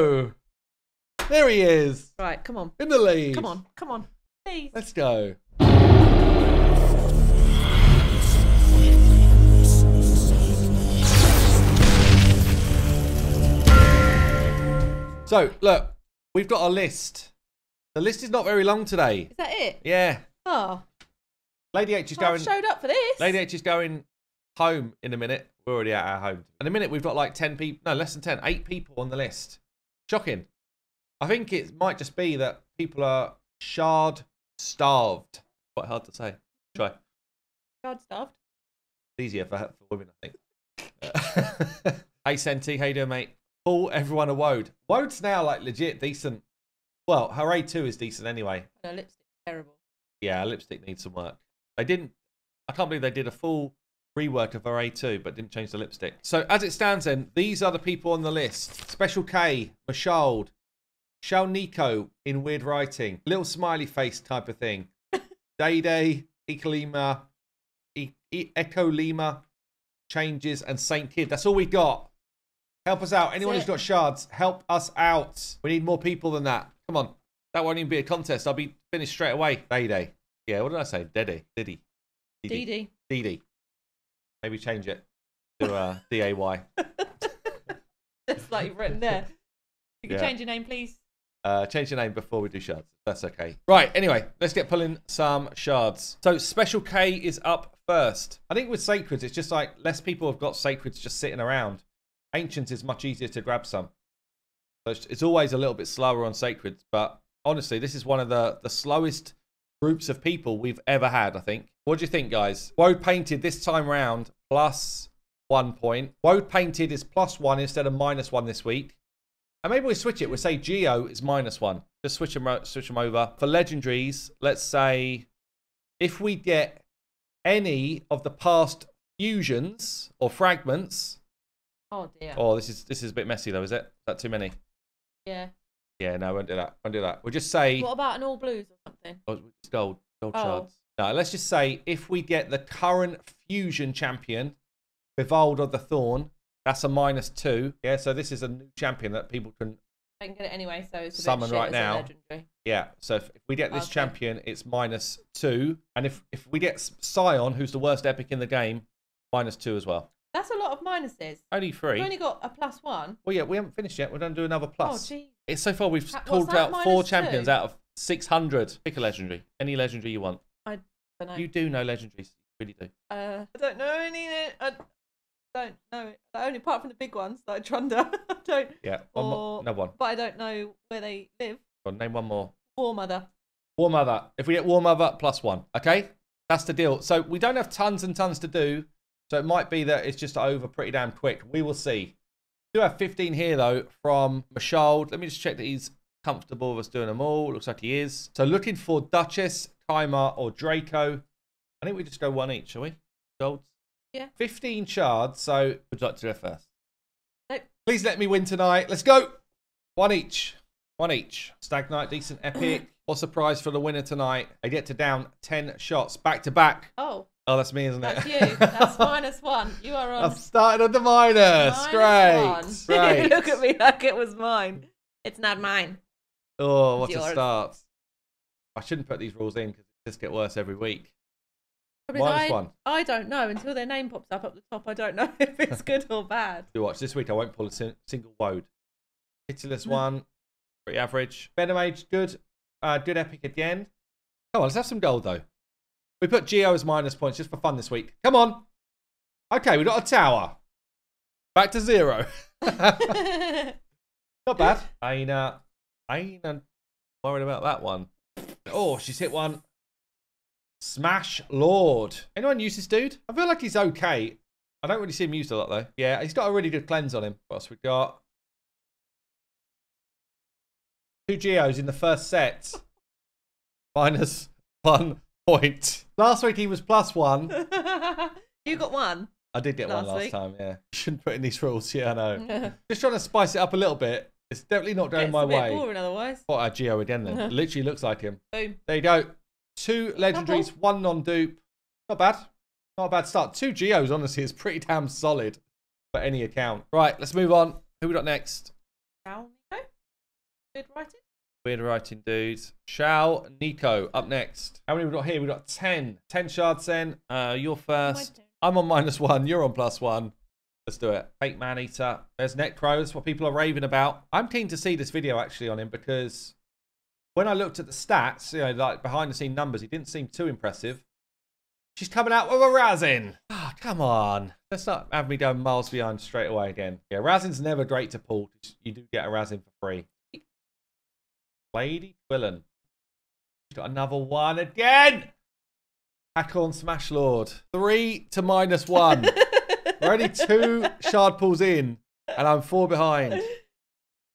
go. There he is. Right, come on. In the lead. Come on, come on. Please. Let's go. So, look, we've got our list. The list is not very long today. Is that it? Yeah. Oh. Lady H is going... I showed up for this. Lady H is going home in a minute. We're already at our home. In a minute, we've got like 10 people. No, less than 10. 8 people on the list. Shocking. I think it might just be that people are shard starved. Quite hard to say. Try. Shard starved? It's easier for women, I think. Hey, Senti. How you doing, mate? Call everyone a Woad. Woad's now like legit decent. Well, her A2 is decent anyway. Her lipstick's terrible. Yeah, her lipstick needs some work. They didn't... I can't believe they did a full rework of her A2, but didn't change the lipstick. So as it stands then, these are the people on the list. Special K, Mashold, Shalnico in weird writing, little smiley face type of thing, Day Day, Ecolima, Ecolima, Changes, and Saint Kid. That's all we got. Help us out. Anyone who's got shards, help us out. We need more people than that. Come on. That won't even be a contest. I'll be finished straight away. Day Day. Yeah, what did I say? Dede. Diddy. DD. DD. Maybe change it to DAY. That's like you've written there. You can change your name, please. Change your name before we do shards. That's okay. Right, anyway, let's get pulling some shards. So Special K is up first. I think with Sacreds, it's just like less people have got Sacreds just sitting around. Ancients is much easier to grab some. So it's always a little bit slower on Sacreds, but honestly, this is one of the slowest groups of people we've ever had, I think. What do you think, guys? Woad-Painted this time round, plus 1 point. Woad-Painted is plus 1 instead of minus 1 this week. And maybe we switch it. We'll say Geo is minus 1. Just switch them over. For legendaries, let's say if we get any of the past fusions or fragments. Oh dear. Oh, this is a bit messy though, is it? Is that too many? Yeah. Yeah, no, won't do that. Won't do that. We'll just say. What about an all blues or something? Oh, it's gold shards. No, let's just say if we get the current fusion champion, Vivaldo the Thorn. That's a -2. Yeah, so this is a new champion that people can... I can get it anyway, so it's a summon right now. Yeah, so if we get this champion, it's -2. And if we get Scion, who's the worst epic in the game, -2 as well. That's a lot of minuses. Only 3. We've only got a +1. Well, yeah, we haven't finished yet. We're going to do another plus. Oh, geez. It's so far we've pulled out 4 champions out of 600. Pick a legendary. Any legendary you want. I don't know. You do know legendaries. You really do. I don't know any... I don't know. Only apart from the big ones like Trunda. I don't. Yeah, no one. But I don't know where they live. Go on, name one more. War Mother. War Mother. If we get War Mother, +1. Okay, that's the deal. So we don't have tons and tons to do. So it might be that it's just over pretty damn quick. We will see. We do have 15 here though from Mashold. Let me just check that he's comfortable with us doing them all. Looks like he is. So looking for Duchess, Kimar, or Draco. I think we just go one each, shall we? Golds. Yeah. 15 shards, so would you like to do it first? Nope. Please let me win tonight. Let's go. One each. One each. Stagnite, decent epic. What's the prize for the winner tonight? They get to down 10 shots back to back. Oh. Oh, that's me, isn't it? That's you. That's -1. You are on. I've started on the minus. Great. Great. Look at me like it was mine. It's not mine. Oh, what a start. I shouldn't put these rules in because it just gets worse every week. -1. I don't know until their name pops up at the top. I don't know if it's good or bad. You watch this week. I won't pull a single Woad. Pitiless one, pretty average. Venomage, good, good epic at the end. Come on, let's have some gold though. We put Geo as -points just for fun this week. Come on. Okay, we got a tower. Back to 0. Not bad. Aina, worried about that one. Oh, she's hit one. Smash Lord. Anyone use this dude? I feel like he's okay. I don't really see him used a lot though. Yeah, he's got a really good cleanse on him. What else we got? 2 Geos in the first set. -1 point. Last week he was +1. You got 1. I did get one last time, yeah. Shouldn't put in these rules. Yeah, I know. Just trying to spice it up a little bit. It's definitely not going my way. Boring otherwise. What a Geo again then. Literally looks like him. Boom. There you go. 2 legendaries, 1 non-dupe. Not bad. Not a bad start. 2 Geos, honestly, is pretty damn solid for any account. Right, let's move on. Who we got next? Shalnico? Weird writing, dudes. Shao Nico up next. How many we got here? We got 10. 10 shards then. You're first. I'm on -1. You're on +1. Let's do it. Fake man eater. There's Necro. That's what people are raving about. I'm keen to see this video actually on him, because when I looked at the stats, you know, like behind the scene numbers, he didn't seem too impressive. She's coming out with a Razin. Ah, oh, come on. Let's not have me go miles behind straight away again. Yeah, Razin's never great to pull. You do get a Razin for free. Lady Twillan. She's got another one again. Hack on Smash Lord. 3 to -1. We're only 2 shard pulls in, and I'm 4 behind.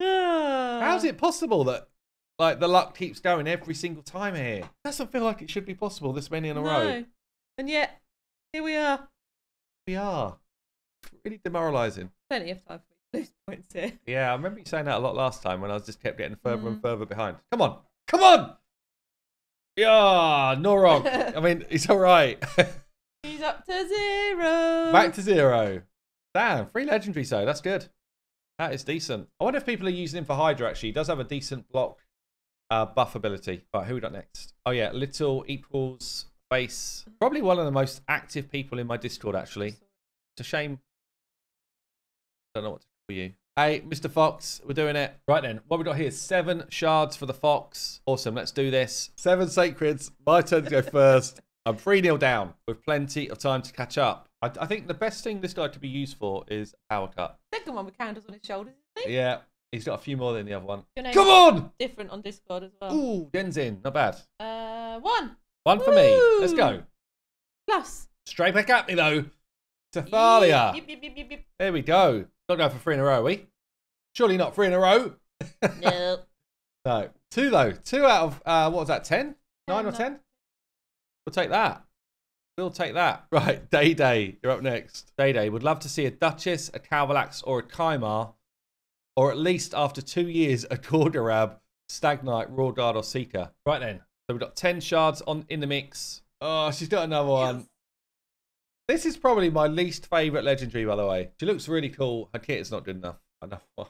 How's it possible that like the luck keeps going every single time here? It doesn't feel like it should be possible this many in a row. And yet, here we are. We are. Really demoralising. Plenty of time for those points here. Yeah, I remember you saying that a lot last time when I was just kept getting further and further behind. Come on. Come on! Yeah, Norog. I mean, it's all right. He's up to 0. Back to 0. Damn, 3 legendaries though. That's good. That is decent. I wonder if people are using him for Hydra, actually. He does have a decent block buff ability. All right, who we got next? Oh, yeah. Little equals... Face. Probably one of the most active people in my Discord, actually. It's a shame. Don't know what to call you. Hey, Mr. Fox, we're doing it. Right then, what we got here is 7 shards for the Fox. Awesome, let's do this. 7 sacreds. My turn to go first. I'm 3-0 down with plenty of time to catch up. I think the best thing this guy could be used for is power cut. Second one with candles on his shoulders, isn't he? Yeah, he's got a few more than the other one. Come on! Different on Discord as well. Ooh, Denzin, not bad. 1. 1 for me. Let's go. Plus. Straight back at me, though. Tithalia. Yip, yip, yip, yip, yip. There we go. Not going for 3 in a row, are we? Surely not 3 in a row. No. No. 2, though. 2 out of, what was that, 10? 9 or 10? We'll take that. We'll take that. Right. Day-Day. You're up next. Day-Day. Would love to see a Duchess, a Cavalax, or a Kimar, or at least after 2 years, a Cordarab, Stagnite, Royal Guard, or Seeker. Right then. So we've got 10 shards in the mix. Oh, she's got another one. Yes. This is probably my least favourite legendary, by the way. She looks really cool. Her kit is not good enough. Another one.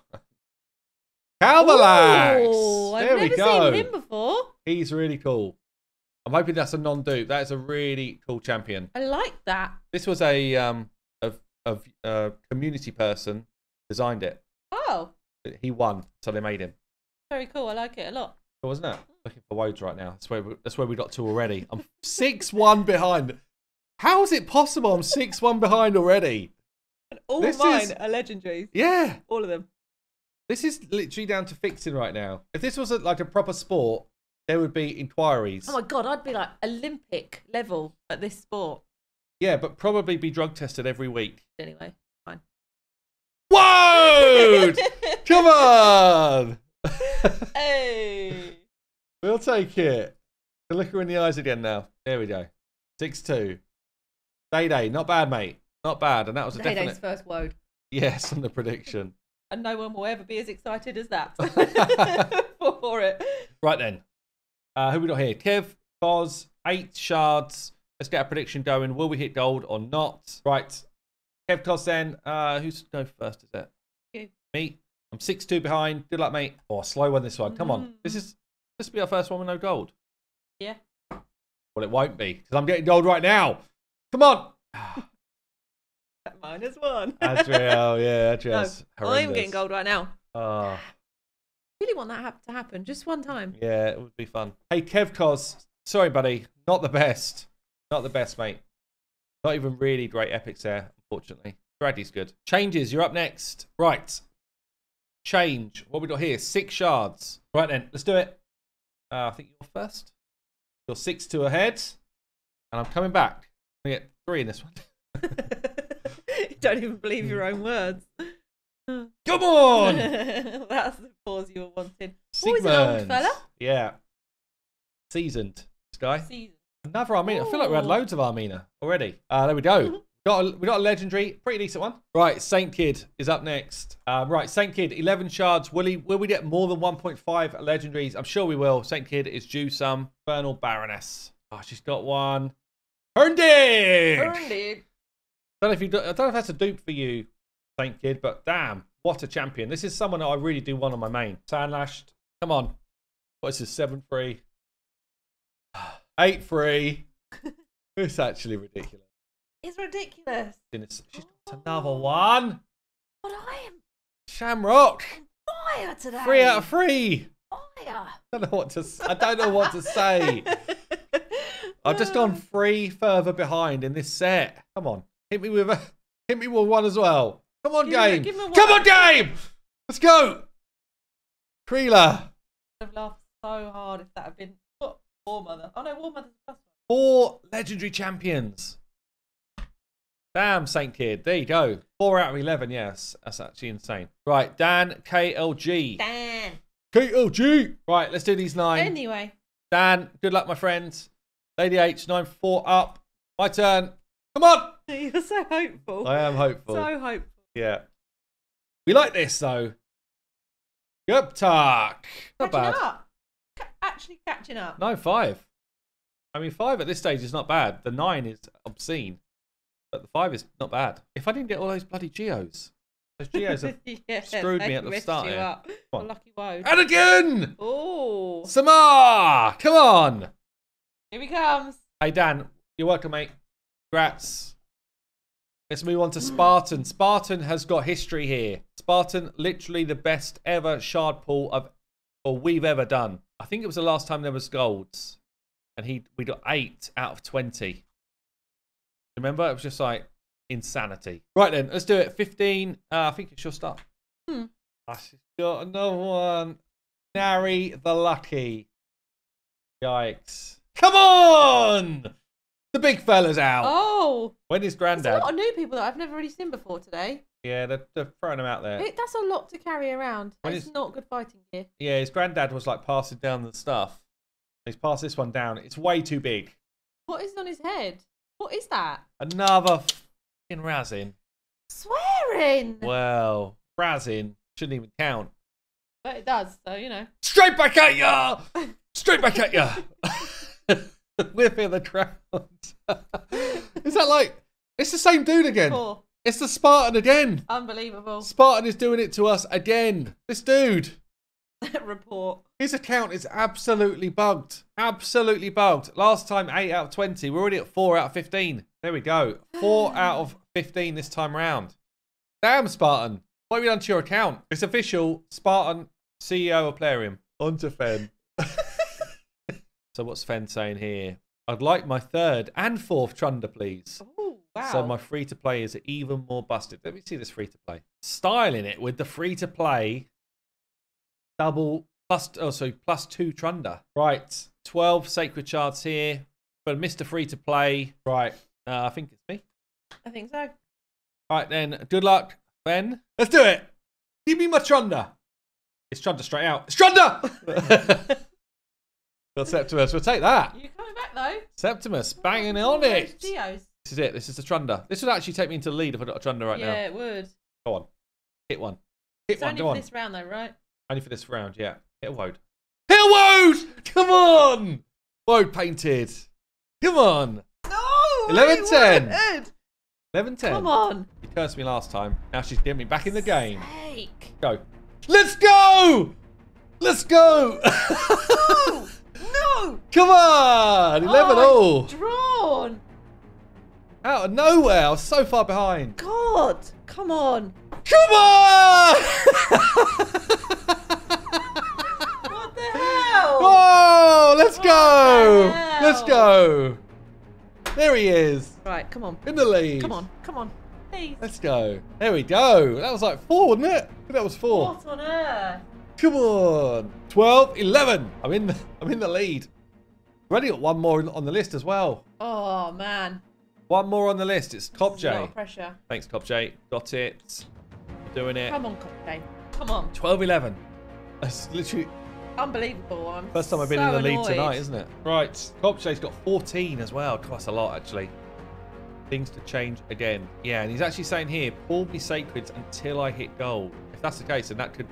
Cavalax! There we go. I've never seen him before. He's really cool. I'm hoping that's a non-dupe. That is a really cool champion. I like that. This was a community person designed it. Oh. He won, so they made him. Very cool. I like it a lot. Cool, wasn't it? Looking for Woads right now. That's where we got to already. I'm 6-1 behind. How is it possible I'm 6-1 behind already? And all mine are legendaries. Yeah. All of them. This is literally down to fixing right now. If this wasn't like a proper sport, there would be inquiries. Oh my God, I'd be like Olympic level at this sport. Yeah, but probably be drug tested every week. Anyway, fine. Woad! Come on! Hey! We'll take it. We'll look her in the eyes again now. There we go. 6-2. Day-Day. Not bad, mate. Not bad. And that was a definite... Day-Day's first Woad. Yes, on the prediction. And no one will ever be as excited as that for it. Right then. Who we got here? Kev, Foz, 8 shards. Let's get a prediction going. Will we hit gold or not? Right. Kev, Foz then. Who's go first, is it? You. Me. I'm 6-2 behind. Good luck, mate. Oh, slow one this one. Come on. This will be our first one with no gold. Yeah. Well, it won't be, because I'm getting gold right now. Come on. That -1. Adriel, yeah, Adriel's horrendous. I'm getting gold right now. I really want that to happen just one time. Yeah, it would be fun. Hey, Kevcos, sorry, buddy. Not the best. Not the best, mate. Not even really great epics there, unfortunately. Bradley's good. Changes, you're up next. Right. Change. What we got here? 6 shards. Right then, let's do it. I think you're first. You're 6-2 ahead. And I'm coming back. I'm going to get 3 in this one. You don't even believe your own words. Come on! That's the pause you were wanting. Oh, he's an old fella. Yeah. Seasoned. This guy. Seasoned. Another Armina. Ooh. I feel like we had loads of Armina already. There we go. We got a legendary. Pretty decent one. Right, Saint Kid is up next. Right, Saint Kid, 11 shards. Will we get more than 1.5 legendaries? I'm sure we will. Saint Kid is due some. Fernal Baroness. Oh, she's got one. Herndid! I don't know if that's a dupe for you, Saint Kid, but damn, what a champion. This is someone that I really do want on my main. Sandlashed, Come on. What's this? 7-3. 8-3. It's actually ridiculous. It's ridiculous. She's got another one. But I am. Shamrock. I'm fire today. 3 out of 3. Fire. I don't know what to say. I've just gone 3 further behind in this set. Come on. Hit me with one as well. Come on, game. Come on, game. Let's go. Krilla. I'd have laughed so hard if that had been War Mother. Oh no, War Mother's plus 4 legendary champions. Damn, Saint Kid. There you go. 4 out of 11. Yes, that's actually insane. Right, Dan KLG. Dan KLG. Right, let's do these 9. Anyway, Dan, good luck, my friend. Lady H, 9-4 up. My turn. Come on. You're so hopeful. I am hopeful. So hopeful. Yeah. We like this though. Good talk. Not bad. Up. Actually catching up. No, 5. I mean, 5 at this stage is not bad. The 9 is obscene. But the 5 is not bad. If I didn't get all those bloody geos. Those geos have screwed me at the start. You up. Lucky Woad. And again! Oh. Samar! Come on! Here he comes. Hey, Dan. You're welcome, mate. Congrats. Let's move on to Spartan. Spartan has got history here. Spartan, literally the best ever shard pool we've ever done. I think it was the last time there was golds. And we got 8 out of 20. Remember? It was just like insanity. Right then, let's do it. 15. I think it's your start. She's got another one. Nary the Lucky. Yikes. Come on! The big fella's out. Oh. When is Grandad? There's a lot of new people that I've never really seen before today. Yeah, they're throwing them out there. That's a lot to carry around. It's not good fighting gear. Yeah, his granddad was like passing down the stuff. He's passed this one down. It's way too big. What is on his head? What is that? Another f***ing Razin. Swearing! Well, Razin shouldn't even count. But it does, so you know. Straight back at ya! Straight back at ya! Whipping the crowd. Is that like... It's the same dude again. Cool. It's the Spartan again. Unbelievable. Spartan is doing it to us again. This dude. Report. His account is absolutely bugged. Absolutely bugged. Last time, 8 out of 20. We're already at 4 out of 15. There we go. 4 out of 15 this time round. Damn, Spartan. What have you done to your account? It's official. Spartan, CEO of Plarium. On to Fen. So what's Fen saying here? I'd like my 3rd and 4th Trunda, please. Ooh. Wow. So my free-to-play is even more busted. Let me see this free-to-play. Styling it with the free-to-play plus 2 Trunda. Right, 12 sacred shards here. But Mr. Free-to-play. Right, I think it's me. I think so. All right then, good luck, Ben. Let's do it. Give me my Trunda. It's Trunda straight out. It's Trunda! Well, Septimus, we'll take that. You're coming back though. Septimus, banging on it. Geos. This is it. This is the Trunda. This would actually take me into the lead if I got a Trunda right now. Yeah, it would. Go on. Hit one. Hit one. Go on. Only for this round, though, right? Only for this round, yeah. Hit a Woad. Hit a Woad! Come on! Woad-Painted. Come on. No! 11-10. 11-10. Come on. You cursed me last time. Now she's getting me back in the game. Sake. Go. Let's go! Let's go! No! No! Come on! 11-all. Drawn. Out of nowhere, I was so far behind. God, come on. Come on! What the hell? Whoa, let's go. Let's go. There he is. Right, come on. In the lead. Come on, come on. Please. Let's go. There we go. That was like 4, wasn't it? That was 4. What on earth? Come on. 12, 11. I'm in the lead. I've already got one more on the list as well. Oh, man. One more on the list. It's Cop J. No pressure. Thanks, Cop J. Got it. Doing it. Come on, Cop J. Come on. 12-11. That's literally unbelievable. First time I've been in the lead tonight, isn't it? Right. Cop J's got 14 as well. That's a lot, actually. Things to change again. Yeah, and he's actually saying here, pull me sacreds until I hit gold. If that's the case, then that could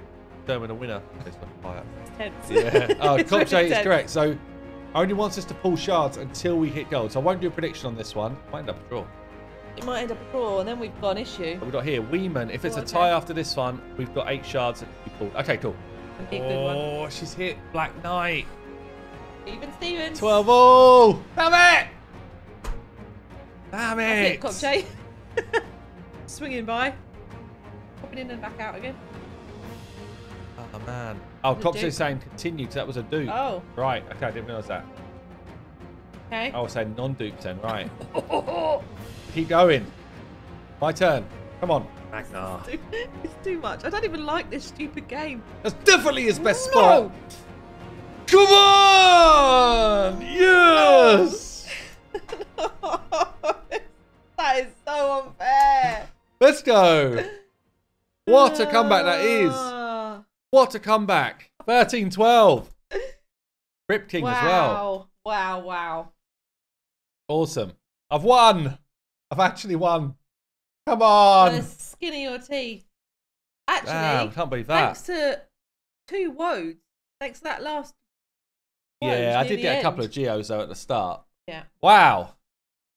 determine a winner. It's not quite up. It's tense. Yeah. Oh, Cop J is correct. So. Only wants us to pull shards until we hit gold. So I won't do a prediction on this one. Might end up a draw. It might end up a draw, and then we've got an issue. But we've got here, Weeman. If it's a tie after this one, we've got 8 shards that we pulled. Okay, cool. That'd be a good one. Oh, she's hit Black Knight. Even Stevens. 12-0. Damn it! Damn it! That's it, Copjay. Swinging by. Popping in and back out again. Oh, man. Oh, Cops is saying continue because that was a dupe. Oh. Right. Okay, I didn't realise that. Okay. I was saying non-dupes then. Right. Keep going. My turn. Come on. Magna. It's too much. I don't even like this stupid game. That's definitely his best spot. Come on! Yes! That is so unfair. Let's go. What a comeback that is. What a comeback. 13-12. Rip King as well. Wow, wow. Awesome. I've won. I've actually won. Come on. The skin of your teeth. Actually, damn, I can't believe that. Thanks to two Woads. Thanks to that last Woad. Yeah, I did get a couple of Geos though at the start. Yeah. Wow.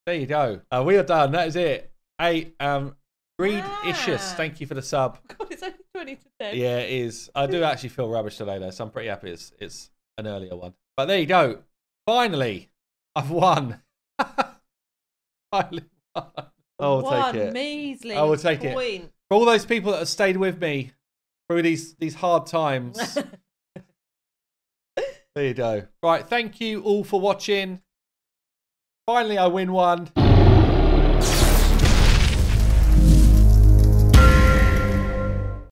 There you go. We are done. That is it. Hey, Reed Ishus, thank you for the sub. Oh God, it's only 20 to 10. Yeah, it is. I do actually feel rubbish today though, so I'm pretty happy it's an earlier one. But there you go. Finally, I've won. Finally won. I'll take it. Measly I will take it. For all those people that have stayed with me through these hard times. There you go. Right, thank you all for watching. Finally, I win one.